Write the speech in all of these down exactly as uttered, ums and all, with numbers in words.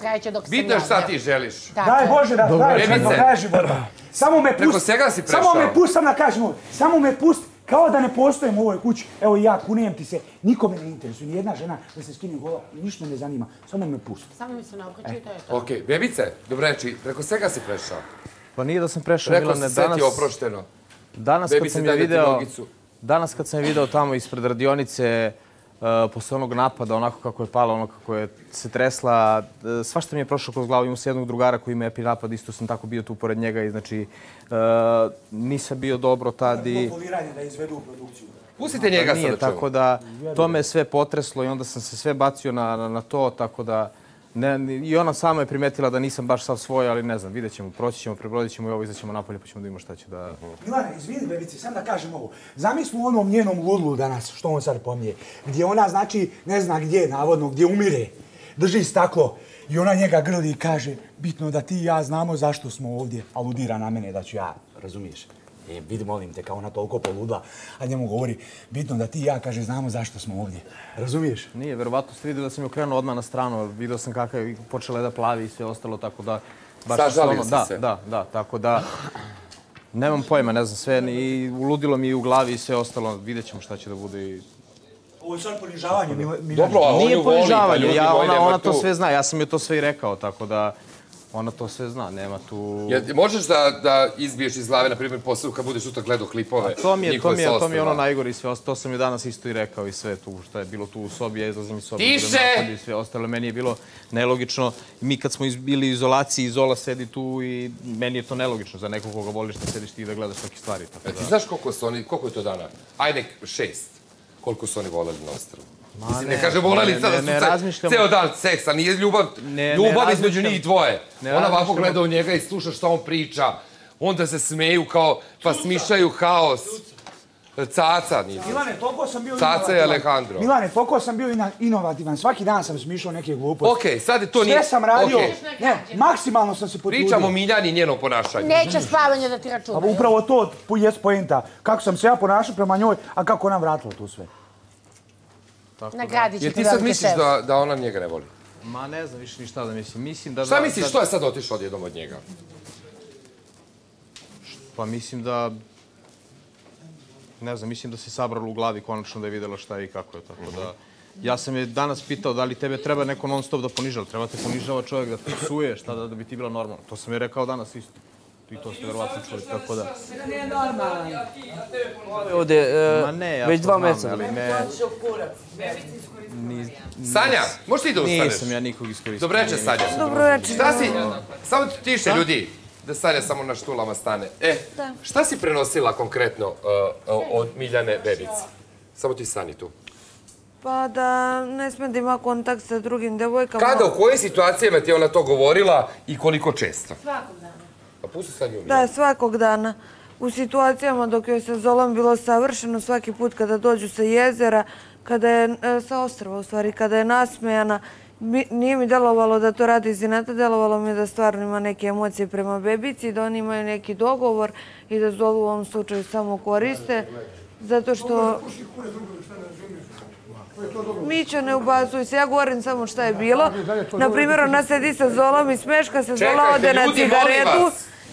Trajat će dok se javlja. Bitno šta ti želiš. Daj Bože da trajat će do kraja života. Samo me pust, samo me pust, sam da kažem ovo. Samo me pust, kao da ne postojem u ovoj kući. Evo ja kunijem ti se, nikome ne interesuje, ni jedna žena da se skine gola, ništa me ne zanima. Samo me pust. Samo mi se naokreću i to je to. Okej, Bebice, dobro reći, preko svega si prešao? Pa nije da sam prešao, Milane, danas kad sam je video... Danas kad sam je video tamo ispred radionice, posle onog napada, onako kako je pala, ono kako je se tresla, svašta mi je prošlo kroz glavu. Imao sam jednog drugara koji ima epi napad, isto sam tako bio tu pored njega i znači nisam bio dobro tad i... Mofoliranje da izvedu u produkciju. Pustite njega sada čemu. Tako da to me je sve potreslo i onda sam se sve bacio na to, tako da... I ona sama je primetila da nisam baš sav svoj, ali ne znam, vidjet ćemo, proći ćemo, prebrodit ćemo i ovo, izaćemo napolje pa ćemo da imamo šta će da... Milane, izvini Bebici, sam da kažem ovo. Zamislu onom njenom ludlu danas, što on sad pomije, gdje ona znači ne zna gdje, navodno, gdje umire, drži staklo i ona njega grli i kaže bitno da ti i ja znamo zašto smo ovdje, aludira na mene da ću ja, razumiješ? Vidi, molim te, kao ona toliko poludla, a njemu govori, bitno da ti i ja, kaže, znamo zašto smo ovdje. Razumiješ? Nije, verovatno ste vidio da sam je okrenuo odmah na stranu, vidio sam kako je počela da plavi i sve ostalo, tako da... Sažalio sam se. Da, da, tako da... Nemam pojma, ne znam, sve i uludilo mi i u glavi i sve ostalo, vidjet ćemo šta će da bude i... Ovo je sad ponižavanje, Milane. Dobro, a on ju voli, pa ljudi voli, nema tu. Ona to sve zna, ja sam joj to sve i rekao, tako da... Ona to sve zna, nema tu... Možeš da izbiješ iz glave, na primjer, posao kad budeš sutra gledao klipove? To mi je ono najgore i sve ostalo. To sam joj danas isto i rekao i sve tu što je bilo tu u sobi. Ja izlazim iz sobi. Tiše! I sve ostalo. Meni je bilo nelogično. Mi kad smo bili u izolaciji, Izola sedi tu i meni je to nelogično. Za nekog koga voliš da sediš ti i da gledaš takve stvari. Ti znaš koliko je to dana? Ajde, šest. Koliko su oni voleli na ostrvu? Ne kažem volelica da su ceo dan seksa, nije ljubav između njih dvoje. Ona ovako gleda u njega i sluša što on priča. Onda se smeju kao, pa smišljaju haos. Caca nije. Caca i Alejandro. Milane, toliko sam bio inovativan. Svaki dan sam smišljao neke gluposti. Okej, sad je to nije... Sve sam radio. Ne, maksimalno sam se potrudio. Pričam o Miljani i njenom ponašanju. Neće spavanje da ti računaju. Upravo to je poenta. Kako sam se ja ponašao prema njoj, a kako ona vratila tu sve. Jer ti sad misliš da ona njega ne voli? Ma ne znam više ni šta da mislim. Šta misliš? Što je sad otišao odjednom od njega? Pa mislim da... Ne znam, mislim da se sabrala u glavi konačno da je videla šta je i kako je. Ja sam je danas pitao da li tebe treba neko non stop da ponižava. Treba te ponižava čovjek da ti psuje, šta da bi ti bila normalna. To sam je rekao danas isto. I to ste verovatno čuli, tako da... Ne, normalno. Ovdje, već dva meca. Sanja, možeš ti da ustaneš? Nisam ja nikog iskoristio. Dobro reče, Sanja. Dobro reče. Šta si... Samo tiše, ljudi. Da Sanja samo na štulama stane. E, šta si prenosila konkretno od Miljane Bebici? Samo ti Sanji tu. Pa da ne sme da ima kontakt sa drugim devojkama. Kada, u kojoj situacijama ti je ona to govorila i koliko često? Svakog dana. Da, svakog dana. U situacijama dok joj se Zolom bilo savršeno, svaki put kada dođu sa jezera, kada je sa ostrva u stvari, kada je nasmejana, nije mi delovalo da to radi iz inata, delovalo mi je da stvarno ima neke emocije prema Bebici, da oni imaju neki dogovor i da Zolu u ovom slučaju samo koriste, zato što... Mićo, ne ubacuj se, ja govorim samo šta je bilo. Naprimjer, ona sedi sa Zolom i smeška se, Zola ode na cigaretu.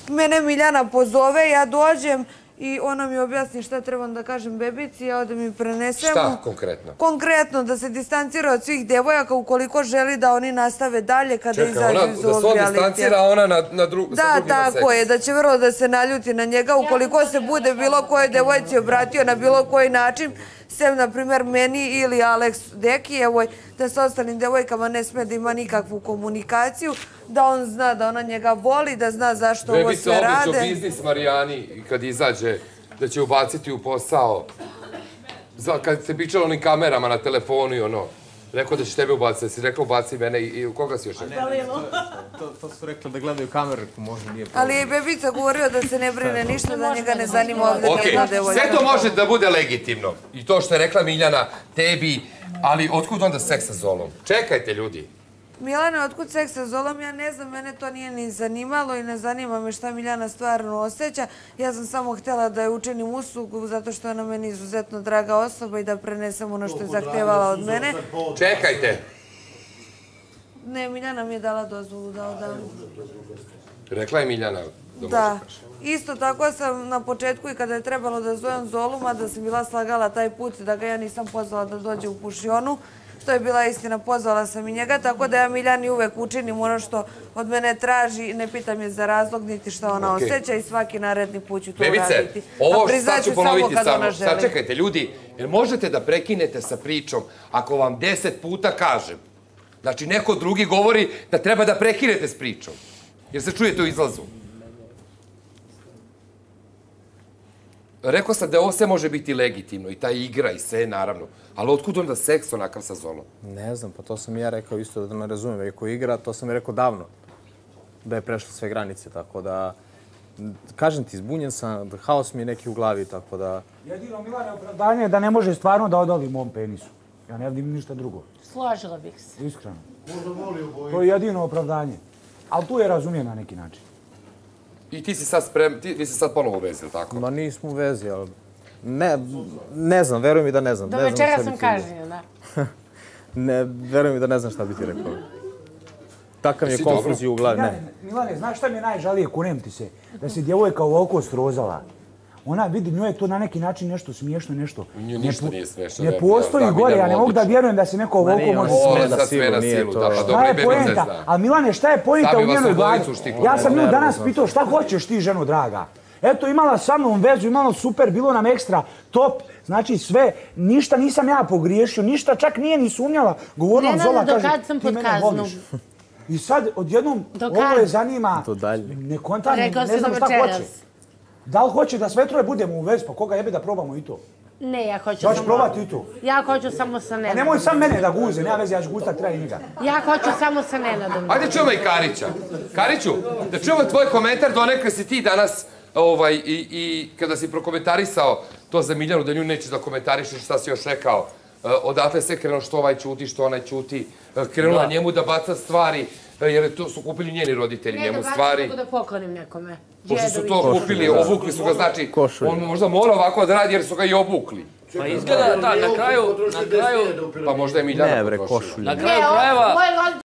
Mene Miljana pozove, ja dođem i ona mi objasni šta trebam da kažem Bebici, ja odem i prenesem. Šta konkretno? Konkretno, da se distancira od svih devojaka ukoliko želi da oni nastave dalje kada izađu iz ovog realiteta. Da se on distancira, a ona sa drugima seks. Da, tako je, da će vrlo da se naljuti na njega ukoliko se bude bilo koje devojci obratio na bilo koji način. Sem, na primjer, meni ili Aleks Dekijevoj, da sa ostalim devojkama ne sme da ima nikakvu komunikaciju, da on zna da ona njega voli, da zna zašto ovo sve rade. Bebica običao biznis Marijani kad izađe, da će ubaciti u posao. Kad se pričalo onim kamerama na telefonu i ono, rekao da će tebe ubaciti, da si rekao ubaci mene i u koga si još rekao? To su rekli da gledaju kameru, možda nije problem. Ali je Bebica govorio da se ne brine ništa, da njega ne zanima ovdje jedna devojka. Sve to može da bude legitimno. I to što je rekla Miljana, tebi, ali otkud onda seks sa Zolom? Čekajte, ljudi. Miljana, otkud seks sa Zolom? Ja ne znam, mene to nije ni zanimalo i ne zanima me šta Miljana stvarno osjeća. Ja sam samo htjela da je učinim uslugu zato što je ona meni izuzetno draga osoba i da prenesem ono što je zahtevala od mene. Čekajte! Ne, Miljana mi je dala dozvolu da odam. Rekla je Miljana da, da. Isto tako sam na početku i kada je trebalo da zovem Zolu, mada sam bila slagala taj put da ga ja nisam pozvala da dođe u pušionu. To je bila istina, pozvala sam i njega, tako da ja Miljani uvek učinim ono što od mene traži, ne pitam je za razlog, niti što ona okay. osjeća i svaki naredni put ću to uraditi. Ovo sad ću ponoviti samo, sad čekajte ljudi, jer možete da prekinete sa pričom ako vam deset puta kažem. Znači neko drugi govori da treba da prekinete s pričom, jer se čujete u izlazu. Rekao sam da ovo sve može biti legitimno i ta igra i sve, naravno. Ali otkud onda seks onakav sa Zolom? Ne znam, pa to sam i ja rekao isto da me razumijem. Ako igra, to sam i rekao davno. Da je prešlo sve granice, tako da... Kažem ti, zbunjen sam, haos mi je neki u glavi, tako da... Jedino, Milane, opravdanje je da ne može stvarno da odoli mom penisu. Ja ne vidim ništa drugo. Složila bih se. Iskreno. To je jedino opravdanje. Ali tu je razumije na neki način. I ti si sad spremni, ti si sad ponovo u vezi, ili tako? Ma nismo u vezi, ali... Ne znam, veruj mi da ne znam. Do večera sam kažnjena. Ne, veruj mi da ne znam šta bi ti rekao. Takav mi je konfuzija u glavi, ne. Milane, znaš šta mi je najžalije, kunem ti se? Da se djevojka ovoliko srozala. Ona vidi, njoj je to na neki način nešto smiješno, nešto... Nju ništa nije smiješno. Ne postoji gore, ja ne mogu da vjerujem da se neko ovoliko može smiješno. Nije to. Šta je poenta? A Milane, šta je poenta u njenoj glavi? Ja sam nju danas pitao šta hoćeš ti, ženo draga? Eto, imala sa mnom vezu, imala super, bilo nam ekstra, top, znači sve, ništa nisam ja pogriješio, ništa čak nije ni sumnjala. Govorila vam Zola, kaže, ti mene voliš. I sad, odjednom, ovo je zanima, ne kontam, ne znam šta hoće. Da li hoće da s Vetrove budemo u vezi, pa koga jebe da probamo i to? Ne, ja hoću samo... Da ću probati i to? Ja hoću samo sa Nenadom. A nemoj sam mene da guze, nema veze, ja ću guzati kraj njega. Ja hoću samo sa Nenadom. Ajde čujemo i Karića. Kariću, da čujemo tvoj komentar donekle si ti danas i kada si prokomentarisao to za Miljanu, da nju nećeš da komentarišeš šta si još rekao. Odatle se krenuo što ovaj ćuti, što onaj ćuti. Krenula njemu da baca stvari, jer su kupili njeni roditelji njemu stvari. Ne da bacim, nego da poklonim nekome. Pošto su to kupili, obukli su ga, znači, on možda mora ovako da radi jer su ga i obukli. Pa izgleda da, na kraju, na kraju... Pa možda je Miljana potrošila.